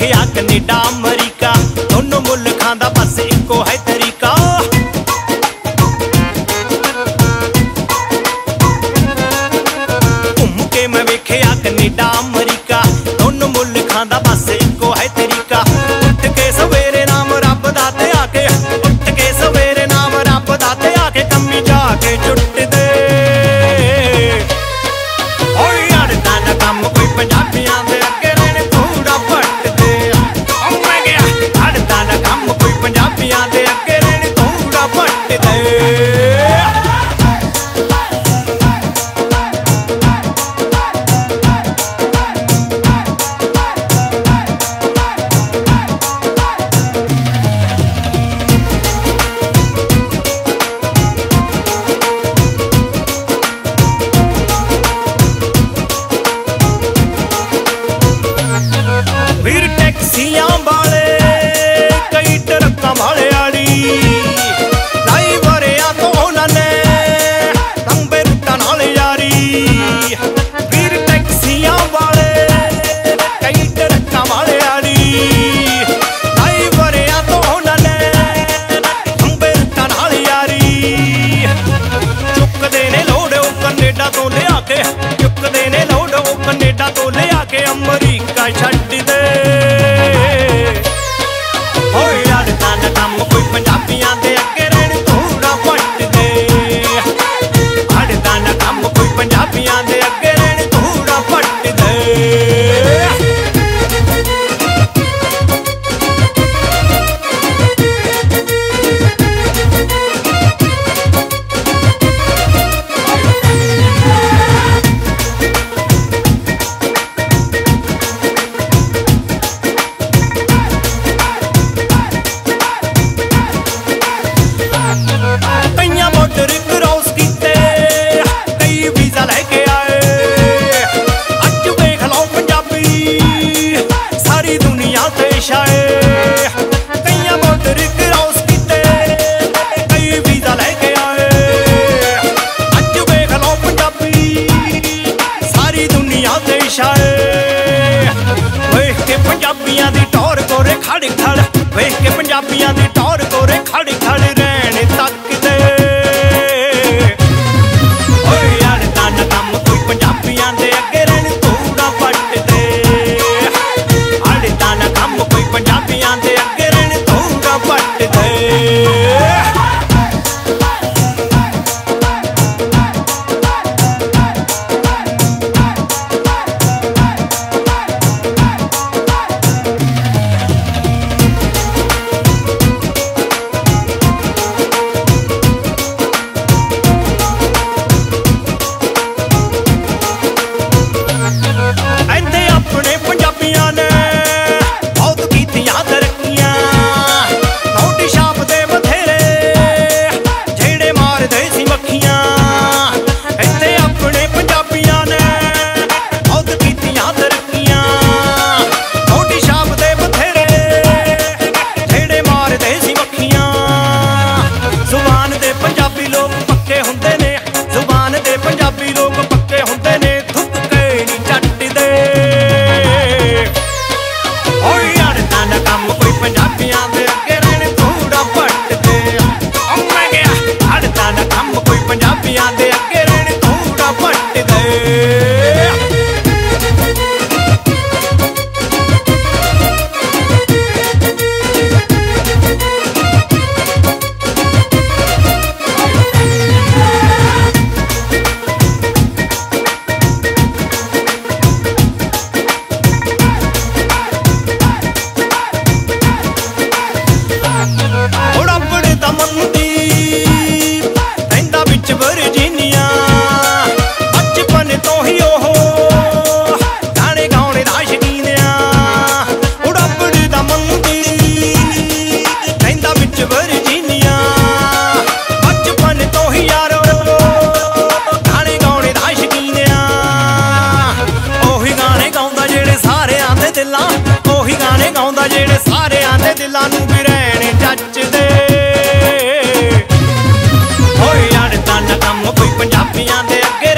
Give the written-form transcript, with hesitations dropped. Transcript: रखिया कनेडा अमरीका दोनों मुल्खां दा बस इको है तरीका। घूम के मैं वेखिया कनेडा अमरीका दोनों मुल्खां दा बस इको है तरीका। उठ के सवेरे नाम रब दा ते आके, उठ के सवेरे नाम रब दा ते आके कम्मी जाके जुट दे। I'll be on the